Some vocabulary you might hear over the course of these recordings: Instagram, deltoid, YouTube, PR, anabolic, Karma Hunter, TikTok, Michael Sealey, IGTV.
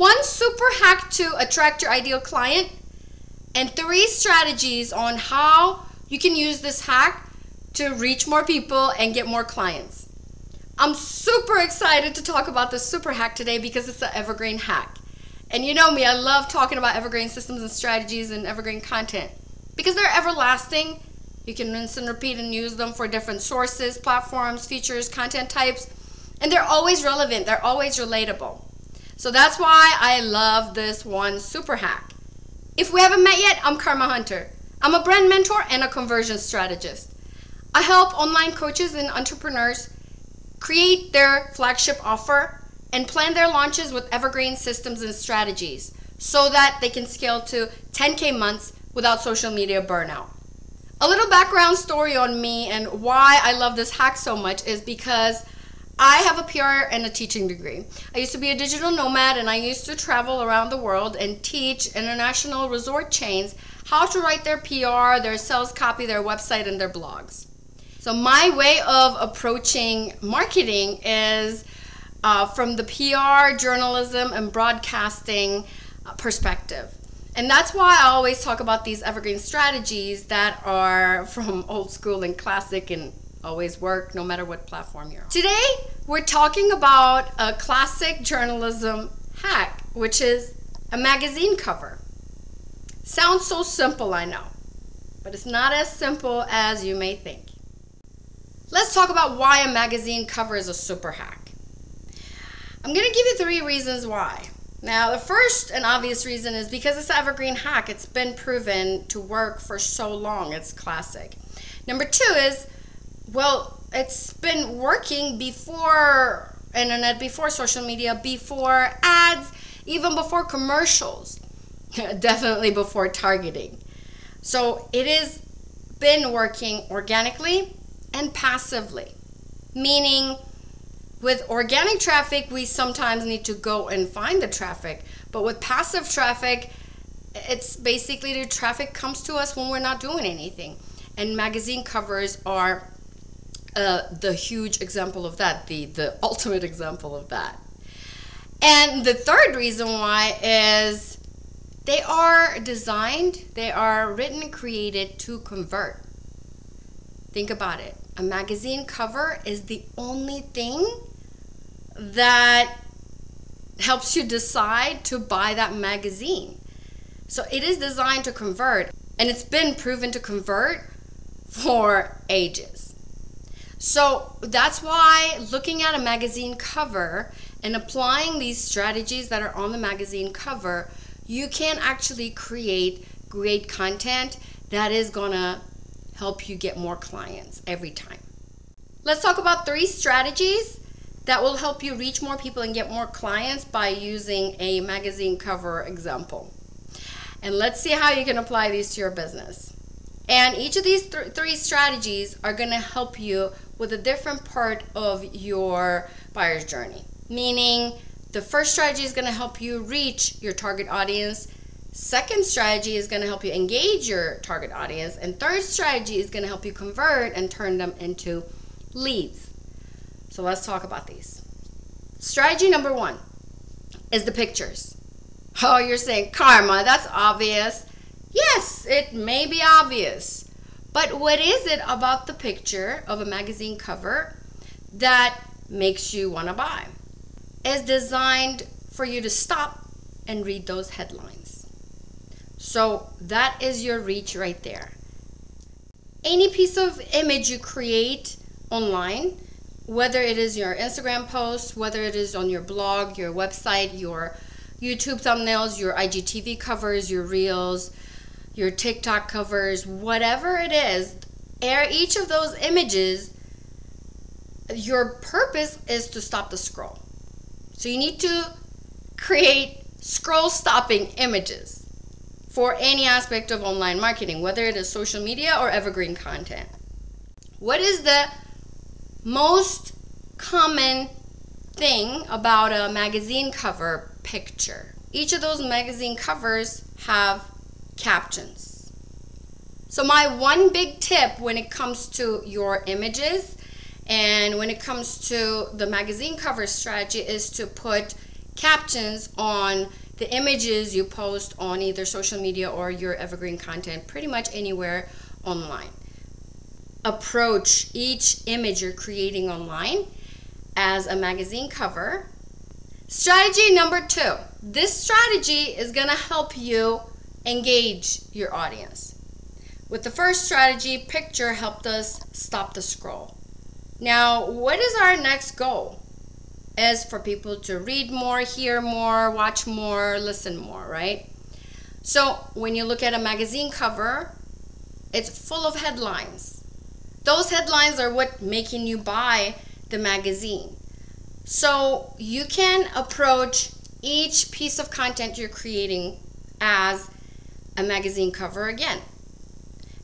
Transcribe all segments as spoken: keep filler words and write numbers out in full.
One super hack to attract your ideal client, and three strategies on how you can use this hack to reach more people and get more clients. I'm super excited to talk about this super hack today because it's an evergreen hack. And you know me, I love talking about evergreen systems and strategies and evergreen content because they're everlasting. You can rinse and repeat and use them for different sources, platforms, features, content types, and they're always relevant. They're always relatable. So that's why I love this one super hack. If we haven't met yet, I'm Karma Hunter. I'm a brand mentor and a conversion strategist. I help online coaches and entrepreneurs create their flagship offer and plan their launches with evergreen systems and strategies so that they can scale to ten K months without social media burnout. A little background story on me and why I love this hack so much is because I have a P R and a teaching degree. I used to be a digital nomad and I used to travel around the world and teach international resort chains how to write their P R, their sales copy, their website, and their blogs. So my way of approaching marketing is uh, from the P R, journalism, and broadcasting perspective. And that's why I always talk about these evergreen strategies that are from old school and classic and always work no matter what platform you're on. Today, we're talking about a classic journalism hack, which is a magazine cover. Sounds so simple, I know, but it's not as simple as you may think. Let's talk about why a magazine cover is a super hack. I'm gonna give you three reasons why. Now, the first and obvious reason is because it's an evergreen hack. It's been proven to work for so long, it's classic. Number two is, well, it's been working before internet, before social media, before ads, even before commercials, definitely before targeting. So it has been working organically and passively, meaning with organic traffic, we sometimes need to go and find the traffic, but with passive traffic, it's basically the traffic comes to us when we're not doing anything. And magazine covers are Uh, the huge example of that, the, the ultimate example of that. And the third reason why is they are designed, they are written and created to convert. Think about it. A magazine cover is the only thing that helps you decide to buy that magazine. So it is designed to convert, and it's been proven to convert for ages. So that's why looking at a magazine cover and applying these strategies that are on the magazine cover, you can actually create great content that is gonna help you get more clients every time. Let's talk about three strategies that will help you reach more people and get more clients by using a magazine cover example. And let's see how you can apply these to your business. And each of these th three strategies are gonna help you with a different part of your buyer's journey. Meaning, the first strategy is gonna help you reach your target audience. Second strategy is gonna help you engage your target audience. And third strategy is gonna help you convert and turn them into leads. So let's talk about these. Strategy number one is the pictures. Oh, you're saying, Karma, that's obvious. Yes, it may be obvious. But what is it about the picture of a magazine cover that makes you want to buy? It's designed for you to stop and read those headlines. So that is your reach right there. Any piece of image you create online, whether it is your Instagram post, whether it is on your blog, your website, your YouTube thumbnails, your I G T V covers, your reels, your TikTok covers, whatever it is, each of those images, your purpose is to stop the scroll. So you need to create scroll stopping images for any aspect of online marketing, whether it is social media or evergreen content. What is the most common thing about a magazine cover picture? Each of those magazine covers have captions. So my one big tip when it comes to your images and when it comes to the magazine cover strategy is to put captions on the images you post on either social media or your evergreen content, pretty much anywhere online. Approach each image you're creating online as a magazine cover. Strategy number two. This strategy is going to help you engage your audience. With the first strategy, picture helped us stop the scroll. Now, what is our next goal? Is for people to read more, hear more, watch more, listen more, right? So when you look at a magazine cover, it's full of headlines. Those headlines are what making you buy the magazine. So you can approach each piece of content you're creating as a magazine cover again.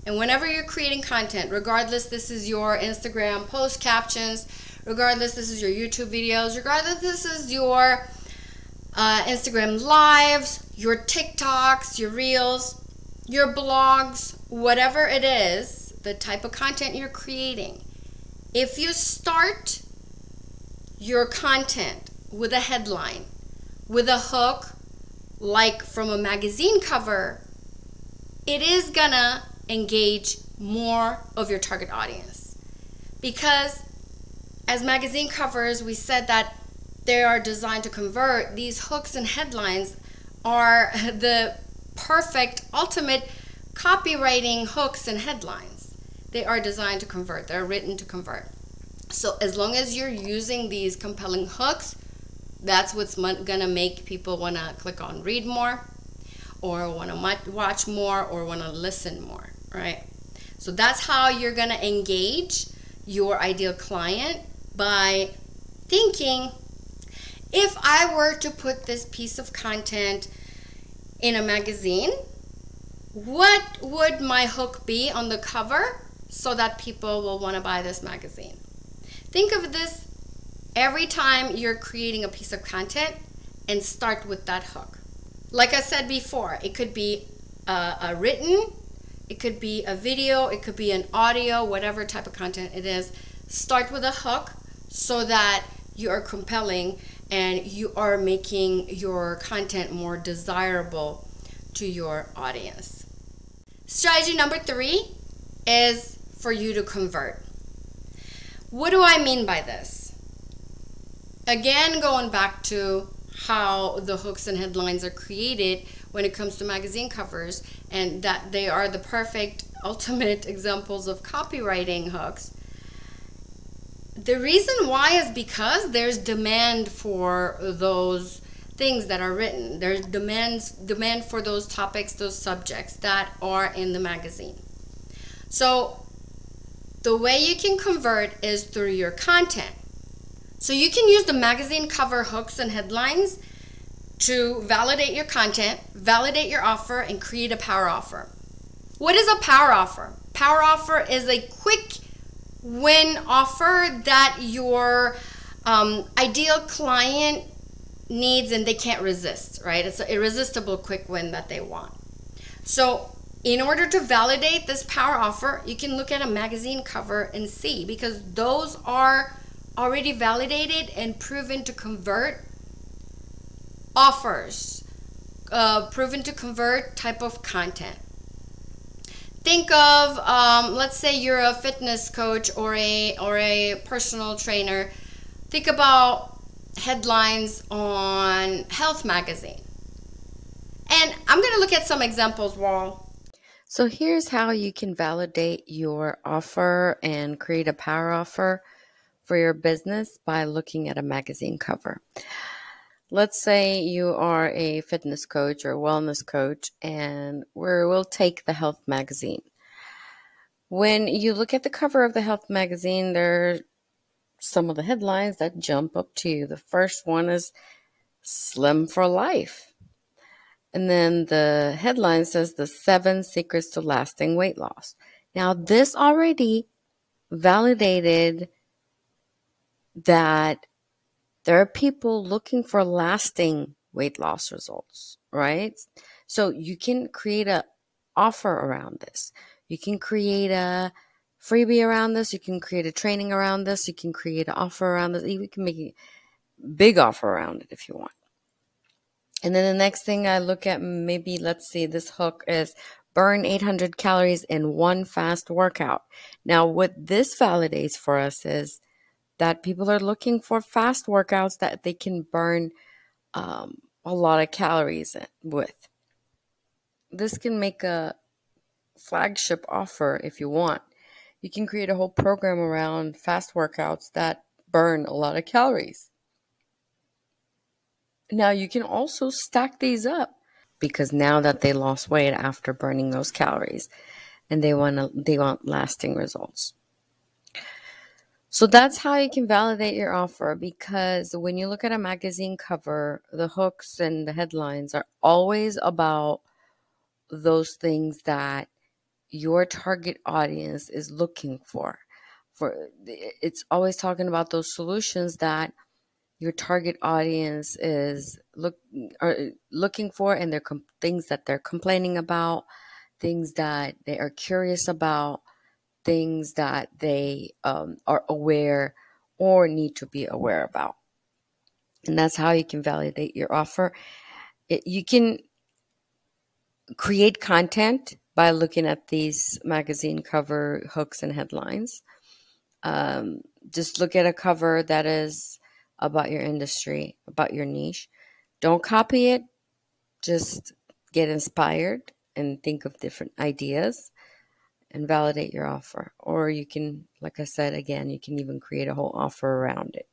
And whenever you're creating content, regardless this is your Instagram post captions, regardless this is your YouTube videos, regardless this is your uh, Instagram lives, your TikToks, your reels, your blogs, whatever it is, the type of content you're creating. If you start your content with a headline, with a hook, like from a magazine cover, it is gonna engage more of your target audience. Because as magazine covers, we said that they are designed to convert. These hooks and headlines are the perfect, ultimate copywriting hooks and headlines. They are designed to convert. They're written to convert. So as long as you're using these compelling hooks, that's what's gonna make people wanna click on read more, or wanna watch more, or wanna listen more, right? So that's how you're gonna engage your ideal client, by thinking, if I were to put this piece of content in a magazine, what would my hook be on the cover so that people will wanna buy this magazine? Think of this every time you're creating a piece of content, and start with that hook. Like I said before, it could be a, a written, it could be a video, it could be an audio, whatever type of content it is. Start with a hook so that you are compelling and you are making your content more desirable to your audience. Strategy number three is for you to convert. What do I mean by this? Again, going back to how the hooks and headlines are created when it comes to magazine covers, and that they are the perfect, ultimate examples of copywriting hooks. The reason why is because there's demand for those things that are written. There's demands, demand for those topics, those subjects that are in the magazine. So the way you can convert is through your content. So you can use the magazine cover hooks and headlines to validate your content, validate your offer, and create a power offer. What is a power offer? Power offer is a quick win offer that your um, ideal client needs and they can't resist, right? It's an irresistible quick win that they want. So in order to validate this power offer, you can look at a magazine cover and see, because those are already validated and proven to convert offers, uh, proven to convert type of content. Think of, um, let's say you're a fitness coach or a, or a personal trainer. Think about headlines on Health magazine. And I'm gonna look at some examples while. So here's how you can validate your offer and create a power offer for your business by looking at a magazine cover. Let's say you are a fitness coach or wellness coach, and we're, we'll take the Health magazine. When you look at the cover of the Health magazine, there are some of the headlines that jump up to you. The first one is Slim for Life. And then the headline says the seven secrets to lasting weight loss. Now this already validated that there are people looking for lasting weight loss results, right? So you can create an offer around this. You can create a freebie around this. You can create a training around this. You can create an offer around this. You can make a big offer around it if you want. And then the next thing I look at, maybe, let's see, this hook is burn eight hundred calories in one fast workout. Now, what this validates for us is that people are looking for fast workouts that they can burn um, a lot of calories with. This can make a flagship offer if you want. You can create a whole program around fast workouts that burn a lot of calories. Now, you can also stack these up, because now that they lost weight after burning those calories, and they want to, they want lasting results. So that's how you can validate your offer, because when you look at a magazine cover, the hooks and the headlines are always about those things that your target audience is looking for. For it's always talking about those solutions that your target audience is look are looking for, and they're things that they're complaining about, things that they are curious about, things that they um, are aware or need to be aware about. And that's how you can validate your offer. It, you can create content by looking at these magazine cover hooks and headlines. Um, just look at a cover that is about your industry, about your niche. Don't copy it. Just get inspired and think of different ideas and validate your offer. Or you can, like I said, again, you can even create a whole offer around it.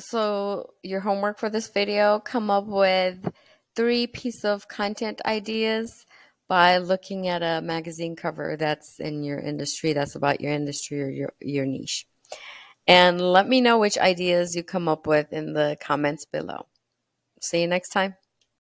So your homework for this video, come up with three pieces of content ideas by looking at a magazine cover that's in your industry, that's about your industry or your, your niche. And let me know which ideas you come up with in the comments below. See you next time.